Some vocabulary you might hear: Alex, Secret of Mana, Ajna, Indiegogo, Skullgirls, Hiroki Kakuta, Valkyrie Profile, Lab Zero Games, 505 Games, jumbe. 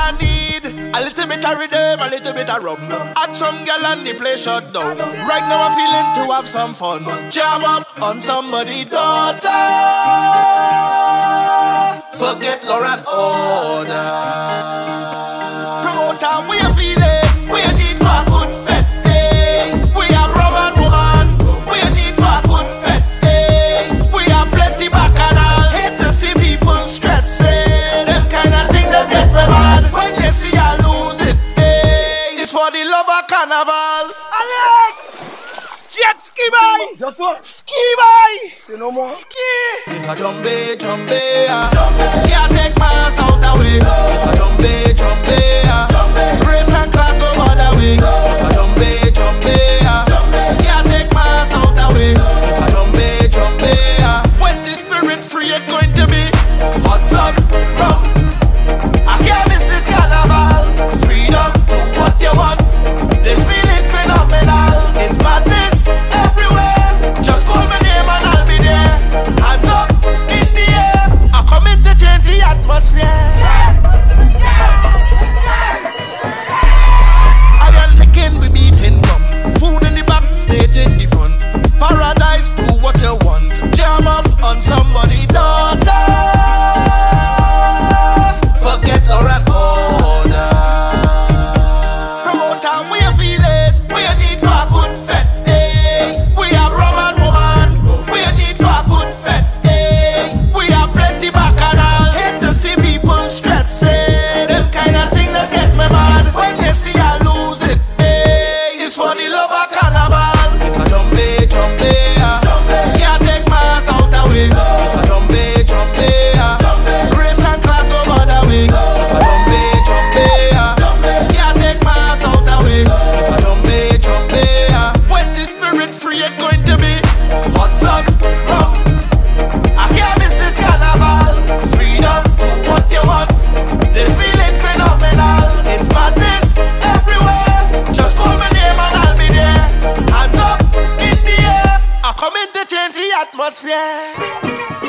I need. A little bit of rhythm, a little bit of rum. At some girl and the place shut down. Right now I'm feeling to have some fun. Jam up on somebody's daughter. Forget law and order. Promoter, we are feeling. We are need for a good fete. Eh? We are rum and woman. We are need for a good fete. Eh? We are plenty bacchanal. Hate to see people stressing. This kind of thing does get me mad. When they see I lose it, eh? It's for the love of carnival. Alex! Jet ski boy! Just what? Ski boy! Say no more. Ski! It's a jumbe, jumbe, ah. Jumbe. Can't take pass out the way. No. It's a jumbe, jumbe, ah. Jumbe. Grace and class no other way. No. It's a jumbe, jumbe, ah. Jumbe. Can't take pass out the way. No. It's a jumbe, jumbe, ah. When the spirit free it's going to be hot sun, rum. I can't miss this carnival. Freedom, do what you want. This feeling phenomenal. It's madness. Atmosphere.